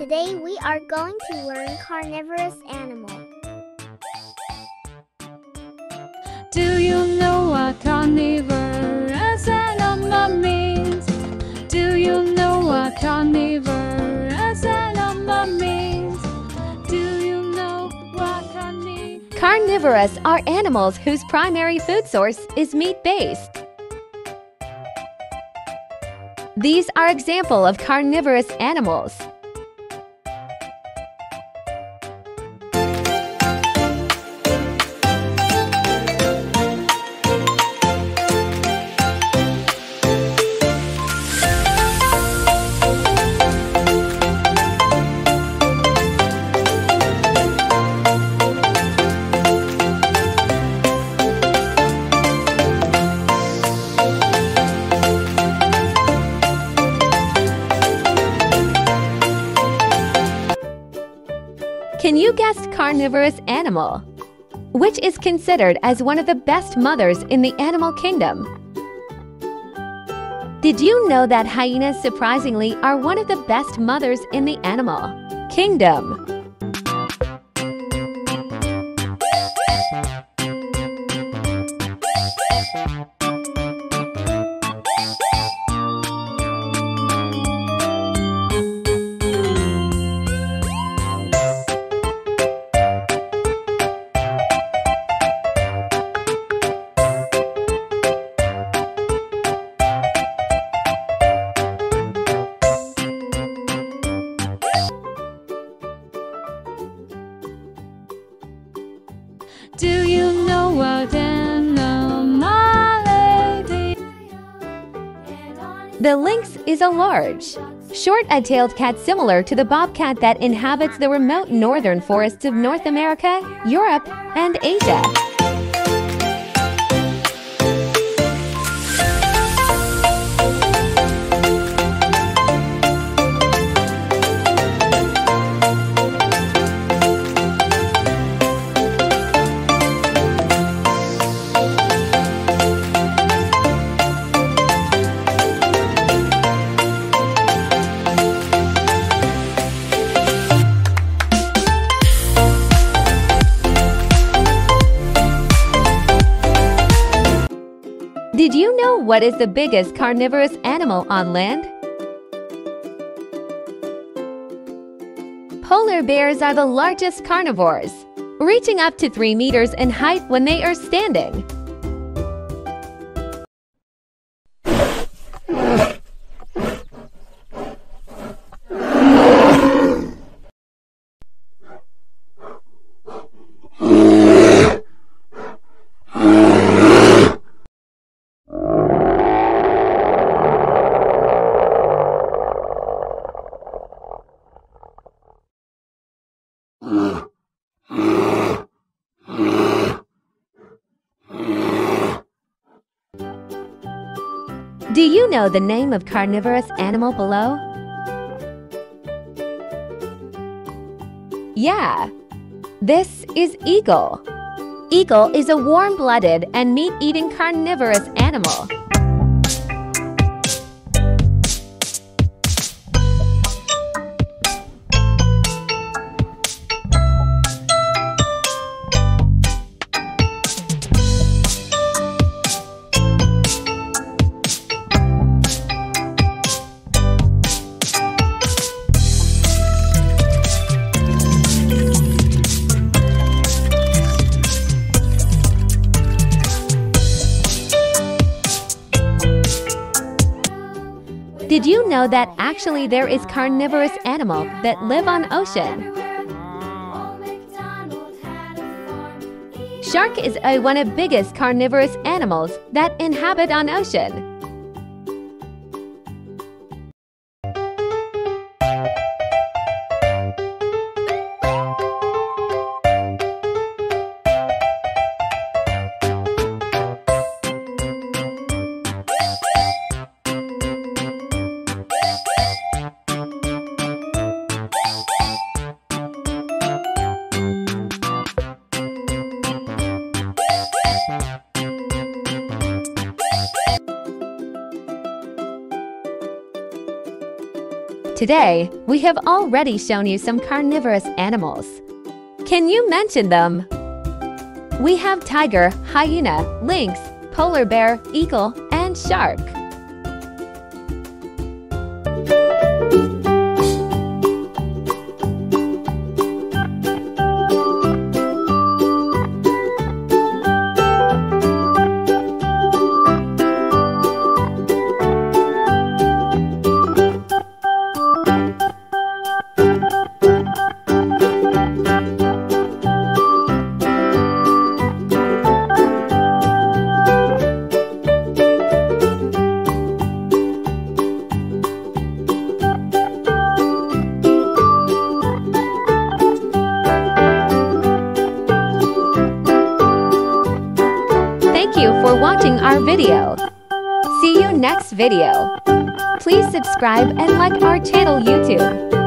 Today we are going to learn carnivorous animal. Do you know what carnivorous animal means? Do you know what carnivorous animal means? Do you know what carnivorous? Carnivorous are animals whose primary food source is meat-based. These are examples of carnivorous animals. Can you guess carnivorous animal? Which is considered as one of the best mothers in the animal kingdom? Did you know that hyenas surprisingly are one of the best mothers in the animal kingdom? Do you know what animal it is? The lynx is a large, short-tailed cat similar to the bobcat that inhabits the remote northern forests of North America, Europe, and Asia. Did you know what is the biggest carnivorous animal on land? Polar bears are the largest carnivores, reaching up to 3 meters in height when they are standing. Do you know the name of carnivorous animal below? Yeah, this is eagle. Eagle is a warm-blooded and meat-eating carnivorous animal. Did you know that actually there is carnivorous animal that live on ocean? Shark is one of biggest carnivorous animals that inhabit on ocean. Today, we have already shown you some carnivorous animals. Can you mention them? We have tiger, hyena, lynx, polar bear, eagle, and shark. Thank you for watching our video. See you next video. Please subscribe and like our channel YouTube.